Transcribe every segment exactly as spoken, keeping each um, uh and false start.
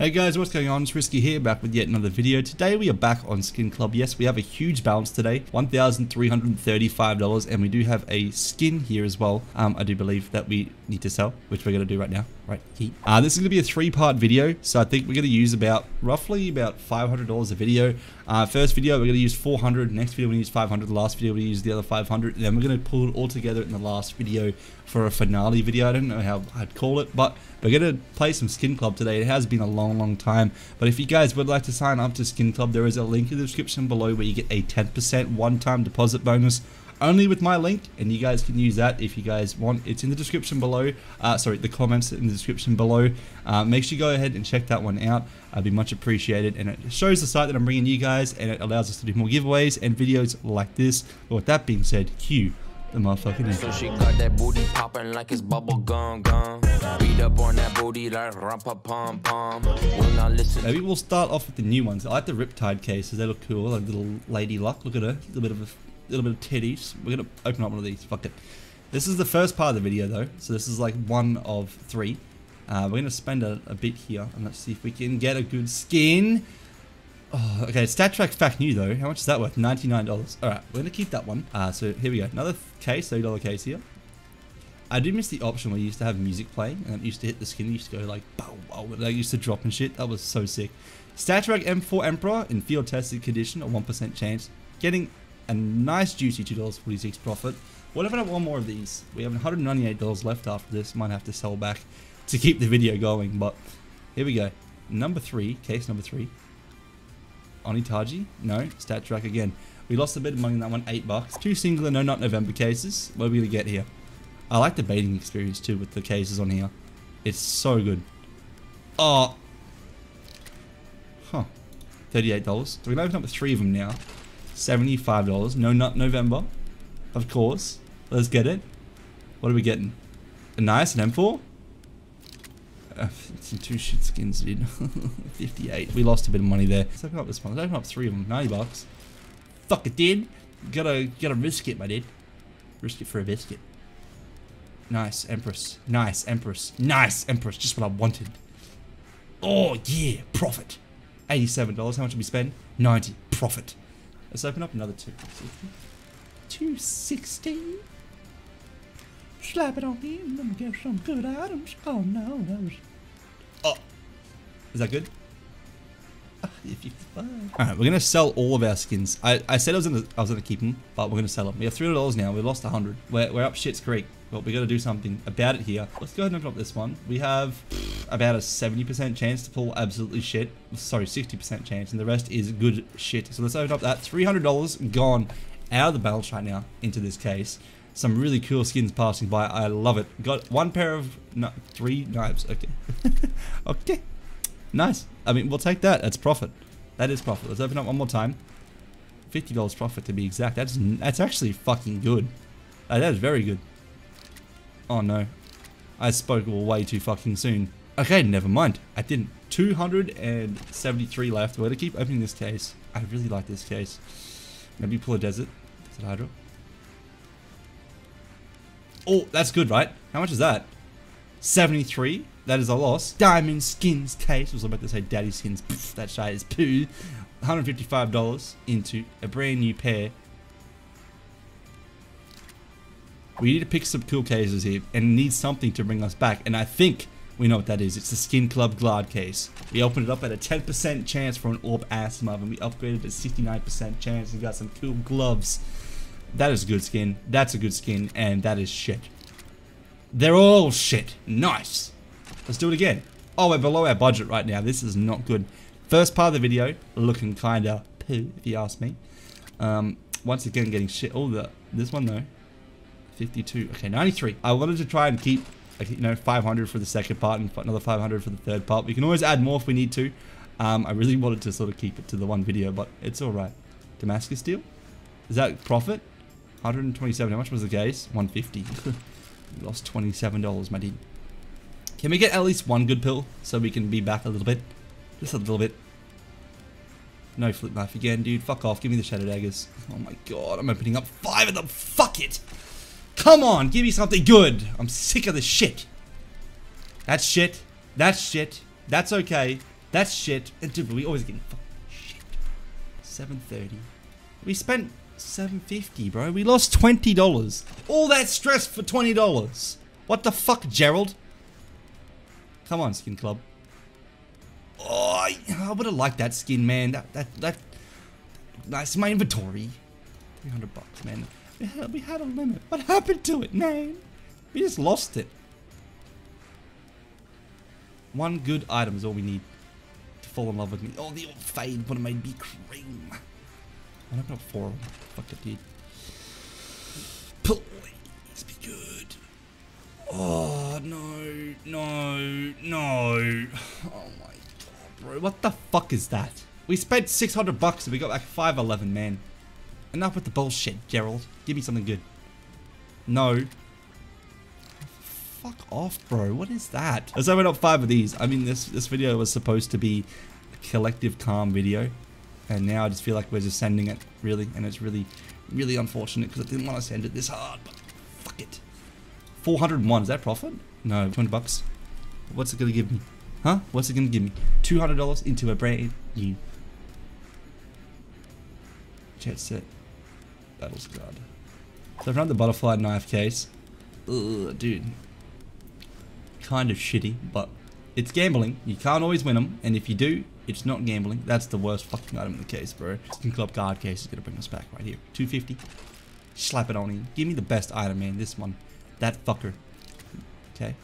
Hey guys, what's going on? It's Risky here, back with yet another video. Today we are back on Skin Club. Yes, we have a huge balance today, one thousand three hundred thirty-five dollars, and we do have a skin here as well. Um, I do believe that we need to sell, which we're going to do right now, right here. Uh, this is going to be a three-part video, so I think we're going to use about, roughly about five hundred dollars a video. Uh, first video, we're going to use four hundred dollars, next video we're going to use five hundred dollars, the last video we use the other five hundred dollars, and then we're going to pull it all together in the last video for a finale video. I don't know how I'd call it, but we're going to play some Skin Club today. It has been a long long time, but if you guys would like to sign up to Skin Club, there is a link in the description below where you get a ten percent one-time deposit bonus only with my link, and you guys can use that if you guys want. It's in the description below, uh sorry the comments in the description below. Uh, make sure you go ahead and check that one out. I'd be much appreciated, and it shows the site that I'm bringing you guys, and it allows us to do more giveaways and videos like this. But with that being said, cue the motherfucking intro. So she got that booty popping like it's bubble gum gum. Beat up on that booty like rumpa pom pom. When I listen, maybe we'll start off with the new ones. I like the Riptide cases; they look cool. Like little lady luck. Look at her, a little bit of a little bit of titties. We're gonna open up one of these. Fuck it. This is the first part of the video though, so this is like one of three. Uh, we're gonna spend a, a bit here, and let's see if we can get a good skin. Oh, okay, StatTrack's back new though. How much is that worth? ninety-nine dollars. Alright, we're going to keep that one. Uh, so here we go. Another case, thirty dollar case here. I do miss the option where you used to have music playing, and it used to hit the skin, you used to go like, bow, bow, and they used to drop and shit. That was so sick. StatTrack M four Emperor in field tested condition, a one percent chance. Getting a nice juicy two dollars and forty-six cents profit. What if I want one more of these? We have one hundred ninety-eight dollars left after this. Might have to sell back to keep the video going, but here we go. Number three, case number three. Onitaji? No. StatTrack again. We lost a bit of money in that one. Eight bucks. Two singular no not November cases. What are we going to get here? I like the baiting experience too with the cases on here. It's so good. Oh. Huh. thirty-eight dollars. So we're going to open up with three of them now. seventy-five dollars. No nut November. Of course. Let's get it. What are we getting? A nice, an M four? Two shit skins, dude. fifty-eight. We lost a bit of money there. Let's open up this one. Let's open up three of them. ninety bucks. Fuck it, dude. Gotta, gotta risk it, my dude. Risk it for a biscuit. Nice, Empress. Nice, Empress. Nice, Empress. Just what I wanted. Oh, yeah. Profit. eighty-seven dollars. How much did we spend? ninety. Profit. Let's open up another two. two sixty. Slap it on me and then we get some good items. Oh no, that was... Oh! Is that good? Oh, alright, we're going to sell all of our skins. I, I said I was going to keep them, but we're going to sell them. We have three hundred dollars now. We lost one hundred dollars. We're, we're up shit's creek. But we got to do something about it here. Let's go ahead and open up this one. We have about a seventy percent chance to pull absolutely shit. Sorry, sixty percent chance. And the rest is good shit. So let's open up that. three hundred dollars gone out of the balance right now into this case. Some really cool skins passing by. I love it. Got one pair of no, three knives. Okay. Okay. Nice. I mean, we'll take that. That's profit. That is profit. Let's open up one more time. fifty dollars profit to be exact. That's that's actually fucking good. Uh, that is very good. Oh no. I spoke way too fucking soon. Okay, never mind. I didn't. two hundred seventy-three left. We're going to keep opening this case. I really like this case. Maybe pull a desert. Desert Hydro. Oh, that's good, right? How much is that? seventy-three. That is a loss. Diamond skins case. I was about to say daddy skins. Pff, that shit is poo. one hundred fifty-five dollars into a brand new pair. We need to pick some cool cases here and need something to bring us back. And I think we know what that is. It's the Skin Club Glad case. We opened it up at a ten percent chance for an orb Asiimov, and we upgraded to sixty-nine percent chance and got some cool gloves. That is a good skin, that's a good skin, and that is shit. They're all shit. Nice. Let's do it again. Oh, we're below our budget right now. This is not good. First part of the video, looking kinda poo, if you ask me. Um, once again, getting shit. Oh, the, this one though. fifty-two, okay, ninety-three. I wanted to try and keep, like, you know, five hundred for the second part and another five hundred for the third part. We can always add more if we need to. Um, I really wanted to sort of keep it to the one video, but it's all right. Damascus deal? Is that profit? one hundred twenty-seven. How much was the case? one hundred fifty. We lost twenty-seven dollars, my dude. Can we get at least one good pill so we can be back a little bit? Just a little bit. No flip knife again, dude. Fuck off. Give me the shadow daggers. Oh my god, I'm opening up five of them. Fuck it. Come on, give me something good. I'm sick of this shit. That's shit. That's shit. That's okay. That's shit. Dude, we always getting fucking shit. seven thirty. We spent seven fifty, bro. We lost twenty dollars. All that stress for twenty dollars. What the fuck, Gerald? Come on, Skin Club. Oh, I, I would have liked that skin, man. That, that, that. That's my inventory. three hundred bucks, man. We had, we had a limit. What happened to it, man? We just lost it. One good item is all we need to fall in love with me. Oh, the old fade would have made me cream. I don't know for fuck it, dude. Please be good. Oh no, no, no. Oh my god, bro. What the fuck is that? We spent six hundred bucks and we got like five eleven, man. Enough with the bullshit, Gerald. Give me something good. No. Fuck off, bro. What is that? As I went up five of these. I mean, this this video was supposed to be a collective calm video. And now I just feel like we're just sending it, really. And it's really, really unfortunate because I didn't want to send it this hard. But fuck it. four hundred one. Is that profit? No. two hundred bucks. What's it going to give me? Huh? What's it going to give me? two hundred dollars into a brand new jet set. Battle's God. So I found the butterfly knife case. Ugh, dude. Kind of shitty, but it's gambling. You can't always win them. And if you do, it's not gambling. That's the worst fucking item in the case, bro. Skin Club guard case is going to bring us back right here. two fifty. Slap it on in. Give me the best item, man. This one. That fucker. Okay.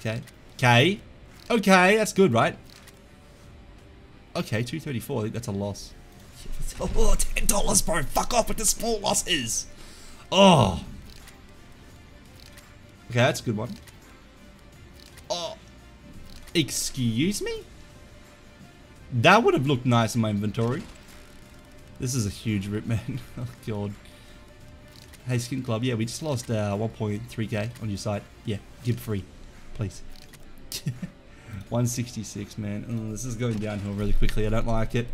Okay. Okay. Okay. That's good, right? Okay. two thirty-four. I think that's a loss. Oh, ten dollars, bro. Fuck off with the small losses. Oh. Okay, that's a good one. Oh. Excuse me? That would have looked nice in my inventory. This is a huge rip, man. Oh, God. Hey, Skin Club. Yeah, we just lost uh, one point three K on your site. Yeah, give free. Please. one sixty-six, man. Oh, this is going downhill really quickly. I don't like it.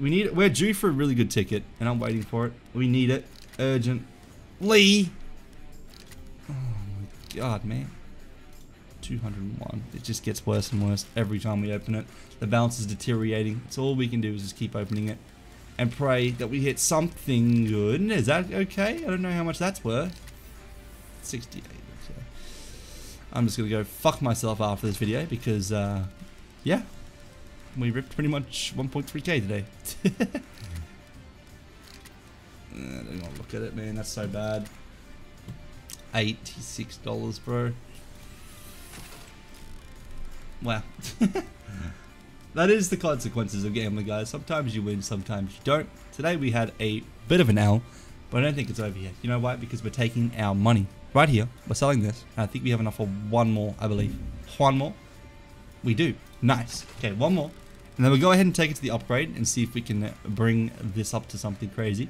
We need it. We're due for a really good ticket, and I'm waiting for it. We need it. Urgently. Oh, my God, man. two hundred one. It just gets worse and worse every time we open it. The balance is deteriorating. So all we can do is just keep opening it and pray that we hit something good. Is that okay? I don't know how much that's worth. sixty-eight. Okay. I'm just going to go fuck myself after this video because, uh, yeah. We ripped pretty much one point three K today. I don't want to look at it, man. That's so bad. eighty-six dollars, bro. Wow. That is the consequences of gambling, guys. Sometimes you win, sometimes you don't. Today we had a bit of an L, but I don't think it's over yet. You know why? Because we're taking our money. Right here, we're selling this. And I think we have enough for one more, I believe. One more? We do. Nice. Okay, one more. And then we'll go ahead and take it to the upgrade and see if we can bring this up to something crazy.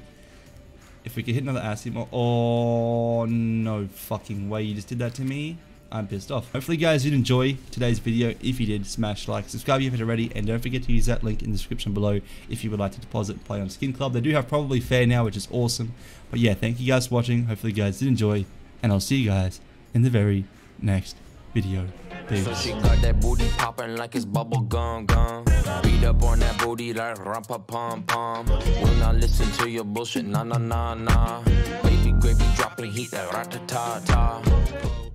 If we can hit another Asiimov. Oh, no fucking way. You just did that to me. I'm pissed off. Hopefully, guys, you'd enjoy today's video. If you did, smash like, subscribe if you haven't already, and don't forget to use that link in the description below if you would like to deposit and play on Skin Club. They do have probably fair now, which is awesome. But yeah, thank you guys for watching. Hopefully, you guys did enjoy, and I'll see you guys in the very next video. Peace. So she got that booty popping like it's bubble gum gum. Beat up on that booty like rumpa pom pom. Will not listen to your bullshit, nah nah nah nah. Baby gravy dropping heat, that rat ta ta.